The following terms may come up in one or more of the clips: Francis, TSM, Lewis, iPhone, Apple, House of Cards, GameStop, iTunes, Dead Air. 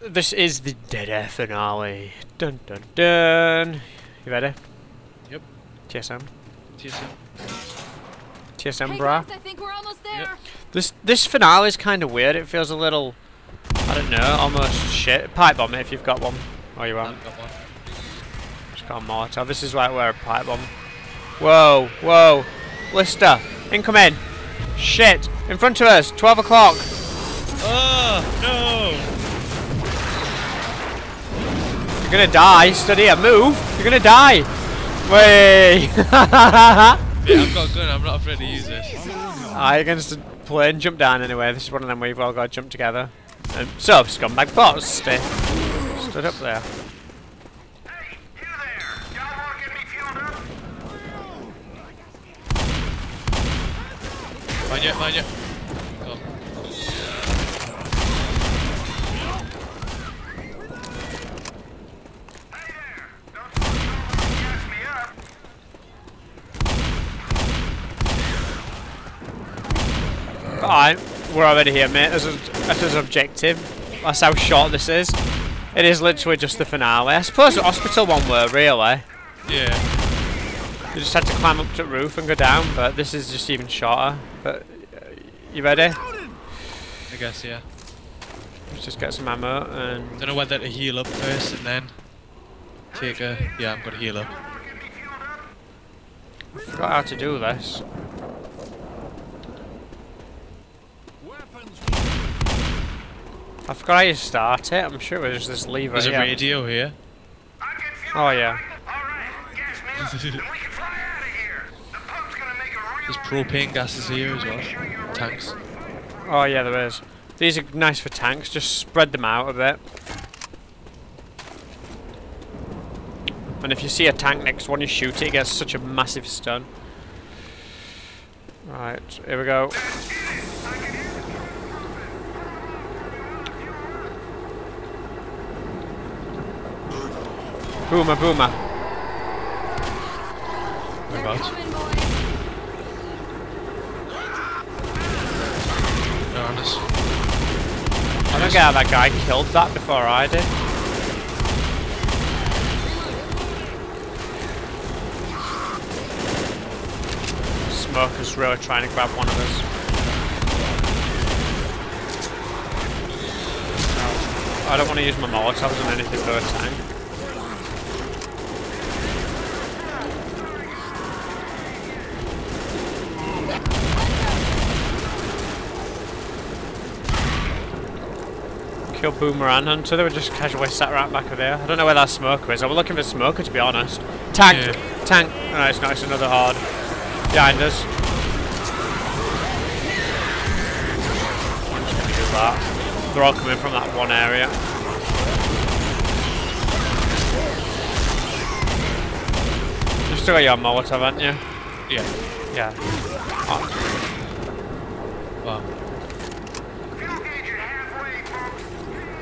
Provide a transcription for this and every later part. This is the Dead Air finale. Dun dun dun. You ready? Yep. TSM. TSM, hey brah. Guys, I think we're almost there. Yep. This finale is kind of weird. It feels a little, I don't know, almost shit. Pipe bomb it if you've got one. Oh, you won't. Just got a mortar. This is right where a pipe bomb. Whoa, whoa. Lister, incoming. Shit. In front of us. 12 o'clock. Oh, no. You're gonna die, stood here, move! You're gonna die! Way! Yeah, I've got a gun, I'm not afraid to use this. Alright, against the plane, jump down anyway. This is one of them where you've all got to jump together. So, scumbag bots, stay. Stood up there. Hey, you there! Y'all wanna get me fueled up? Mind you, mind you. Alright, we're already here, mate. That's his objective. That's how short this is. It is literally just the finale. I suppose the hospital one were, really. Yeah. You just had to climb up to the roof and go down, but this is just even shorter. But, you ready? I guess, yeah. Let's just get some ammo and... I don't know whether to heal up first and then... take a... yeah, I'm gonna heal up. I forgot how to do this. I forgot how you start it. I'm sure it was this lever. There's a radio here. Oh yeah. There's propane gases here as well. Tanks. Oh yeah, there is. These are nice for tanks. Just spread them out a bit. And if you see a tank next one, you shoot it. It gets such a massive stun. Right, here we go. Boomer, boomer. Whereabouts? They're on us. I don't get how that guy killed that before I did. Smoker's really trying to grab one of us. I don't want to use my molotovs on anything for a tank. Kill Boomerang Hunter, they were just casually sat right back over there. I don't know where that smoker is. I was looking for smoker to be honest. Tank! Yeah. Tank! Oh, no, it's not, it's another horde. Behind us. I'm just gonna do that. They're all coming from that one area. You've still got your Molotov, haven't you? Yeah. Yeah. Oh. Wow.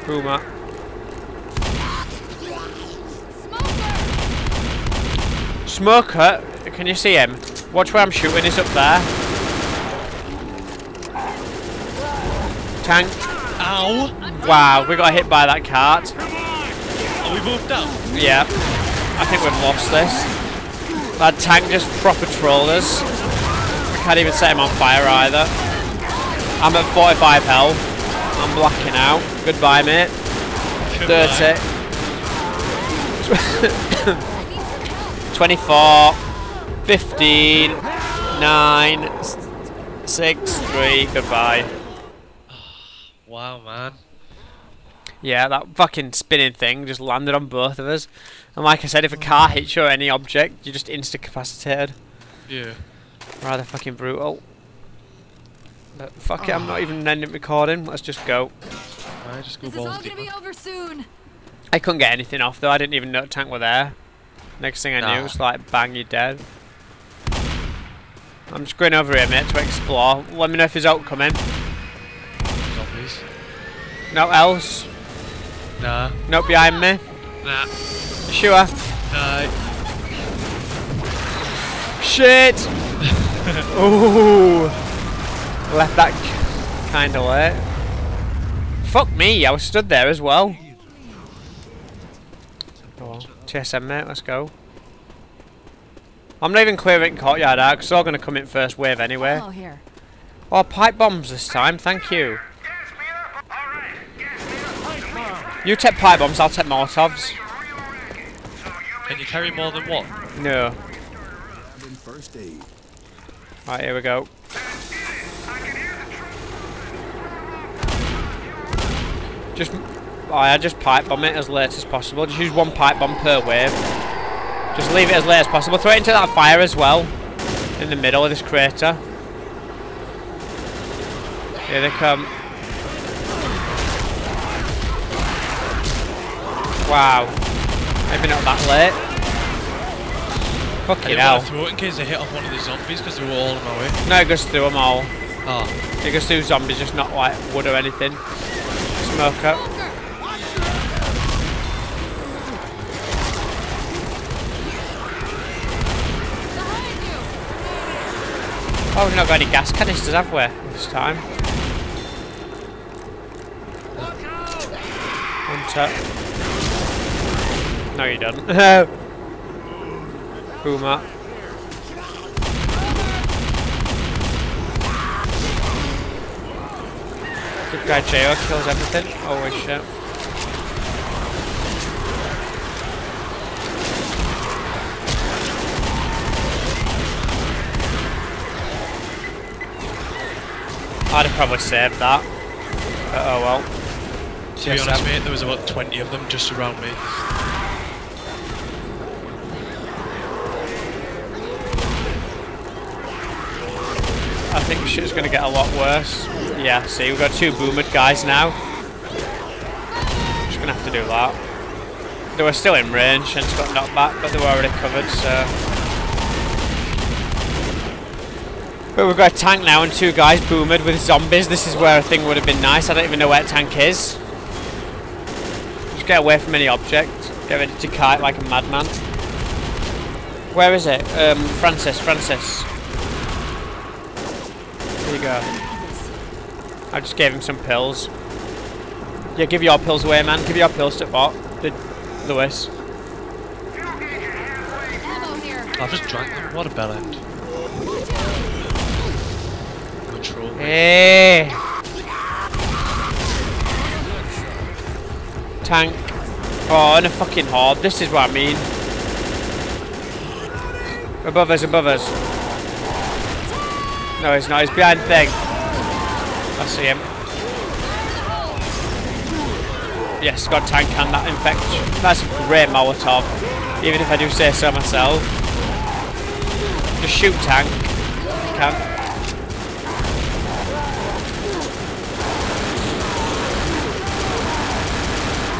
Boomer. Smoker! Can you see him? Watch where I'm shooting, he's up there. Tank. Ow! Wow, we got hit by that cart. Are we moved up? Yeah. I think we've lost this. That tank just proper trolled us. I can't even set him on fire either. I'm at 45 health. I'm blacking out. Goodbye, mate. Goodbye. 30. 24. 15. 9. 6. 3. Goodbye. Wow, man. Yeah, that fucking spinning thing just landed on both of us. And like I said, if a car hits you or any object, you're just incapacitated. Yeah. Rather fucking brutal. But fuck it, I'm not even ending recording. Let's just go. Alright, just go balls. This is all gonna be over soon. I couldn't get anything off though. I didn't even know the tank were there. Next thing I knew, it was like, bang, you're dead. I'm just going over here, mate, to explore. Let me know if his ult coming. Zombies. No else. Nah. No behind me. Nah. You sure? No. Shit. Ooh. Left that kinda late. Fuck me, I was stood there as well. Go on. TSM, mate, let's go. I'm leaving clearing courtyard out because they're all going to come in first wave anyway. Oh, pipe bombs this time, thank you. You take pipe bombs, I'll take Molotovs. Can you carry more than one? No. Right, here we go. Just, I just pipe bomb it as late as possible. Just use one pipe bomb per wave. Just leave it as late as possible. Throw it into that fire as well, in the middle of this crater. Here they come. Wow. Maybe not that late. Fucking hell. I didn't want to throw it in case they hit off one of the zombies because they were all in my way. No, it goes through them all. Oh. It goes through zombies, just not like wood or anything. Smoke up. Oh, we've not got any gas canisters, have we, this time? Hunter. No, you don't. Boomer. Good guy, J.O. kills everything. Holy shit. I'd have probably saved that. Oh well. To be honest, mate, there was about 20 of them just around me. I think shit's gonna get a lot worse. Yeah, see, we've got two boomered guys now. Just gonna have to do that. They were still in range and got knocked back, but they were already covered, so. But we've got a tank now and two guys boomered with zombies. This is where a thing would have been nice. I don't even know where a tank is. Just get away from any object. Get ready to kite like a madman. Where is it? Francis. There you go. I just gave him some pills. Yeah, give your pills away, man. Give your pills to Bot. Lewis. I've just drank them. What a bell end. Hey. Tank. Oh, and a fucking horde. This is what I mean. Above us, above us. No, he's not. He's behind thing. I see him. Yes, got tank and that infection. That's a great Molotov. Even if I do say so myself. Just shoot tank. You can.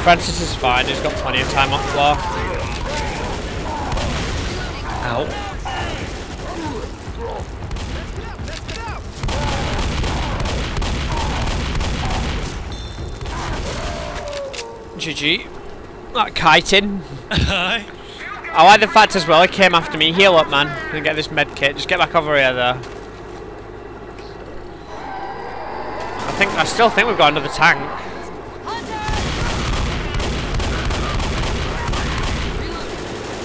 Francis is fine, he's got plenty of time on the floor. Ow. GG. That kiting. I like the fact as well, he came after me. Heal up, man. I'm gonna get this med kit. Just get back over here, though. I still think we've got another tank.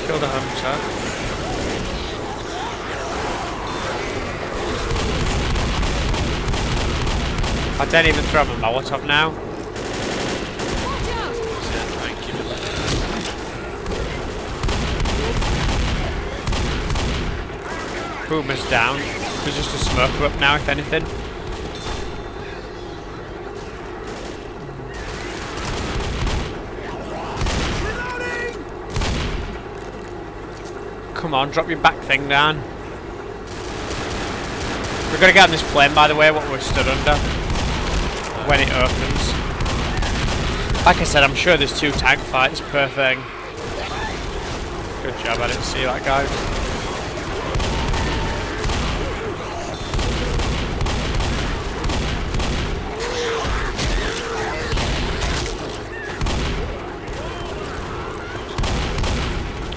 Killed a hunter. I don't even throw him a Molotov now. Boomer's down. There's just a smoker up now, if anything. Come on, drop your back thing down. We're gonna get on this plane, by the way, what we're stood under when it opens. Like I said, I'm sure there's two tank fights per thing. Good job, I didn't see that guy.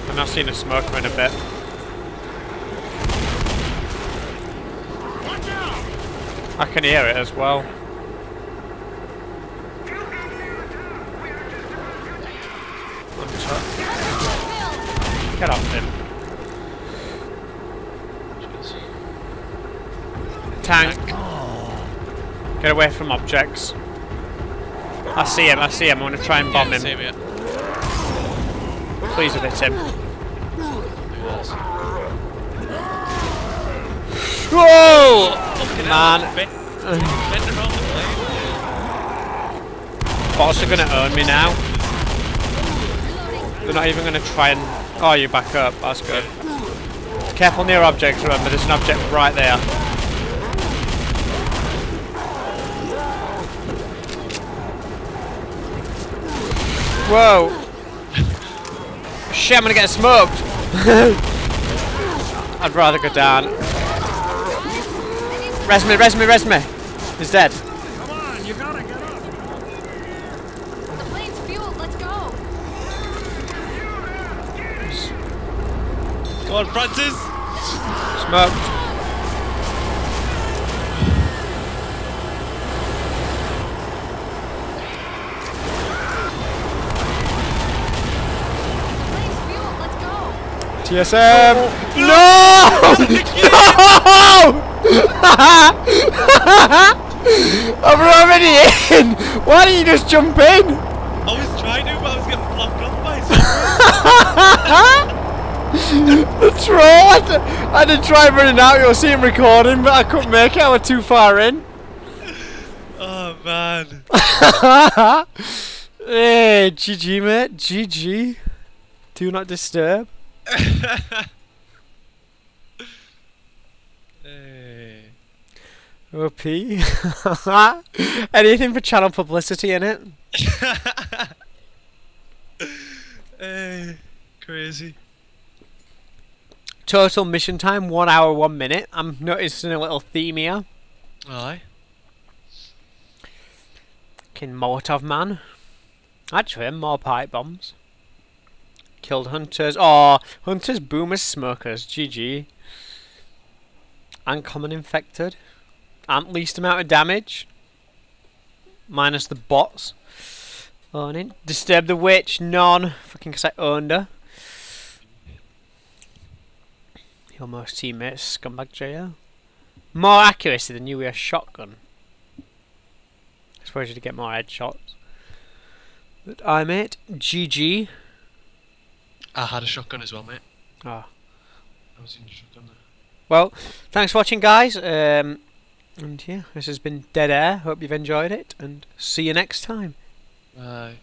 I've not seen a smoker in a bit. I can hear it as well. Get off of him. Tank. Get away from objects. I see him, I see him. I'm going to try and bomb him. Save it. Please have hit him. Whoa! Man. Bots are going to own me now. They're not even going to try and... Oh, you back up. That's good. Careful near objects, remember. There's an object right there. Whoa! Shit, I'm gonna get smoked! I'd rather go down. Res me, res me, res me! He's dead. Come on, you gotta get up! The plane's fueled, let's go! Come on, Francis! Smoked. TSM! No! No! I'm already in! Why don't you just jump in? I was trying to, but I was getting blocked off by someone. The troll! I had to try running out, you'll see him recording, but I couldn't make it, I was too far in. Oh man. Hey, GG mate, GG. Do not disturb. Hey. OP. Anything for channel publicity in it? Hey, crazy. Total mission time 1 hour 1 minute. I'm noticing a little theme here. Aye. King Molotov man. Actually, more pipe bombs. Killed hunters. Oh, hunters, boomers, smokers. GG. Uncommon infected. And least amount of damage. Minus the bots. Owning. Disturb the witch. None. Fucking because I owned her. Your most teammates. Scumbag JL. More accuracy than you with a shotgun. I suppose you'd get more headshots. But I mate. GG. I had a shotgun as well, mate. Ah, oh. I was in the shotgun there. Well, thanks for watching, guys. And yeah, this has been Dead Air. Hope you've enjoyed it, and see you next time. Bye.